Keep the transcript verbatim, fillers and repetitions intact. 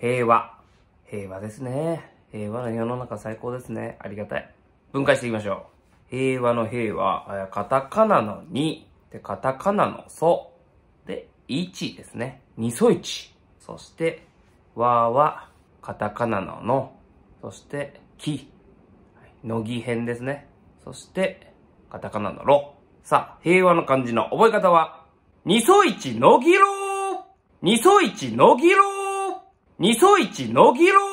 平和。平和ですね。平和の世の中最高ですね。ありがたい。分解していきましょう。平和の平は、カタカナのに、でカタカナのソ、で、いちですね。にソいち。そして、和は、カタカナのの、そして、き、のぎ編ですね。そして、カタカナのろ。さあ、平和の漢字の覚え方は、にソいちのぎろーにソいちのぎろーにソいちのぎろー